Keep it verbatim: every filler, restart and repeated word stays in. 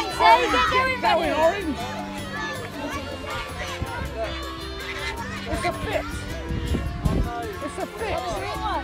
orange, so you get everybody. That way, orange. It's a fix. It's a fix.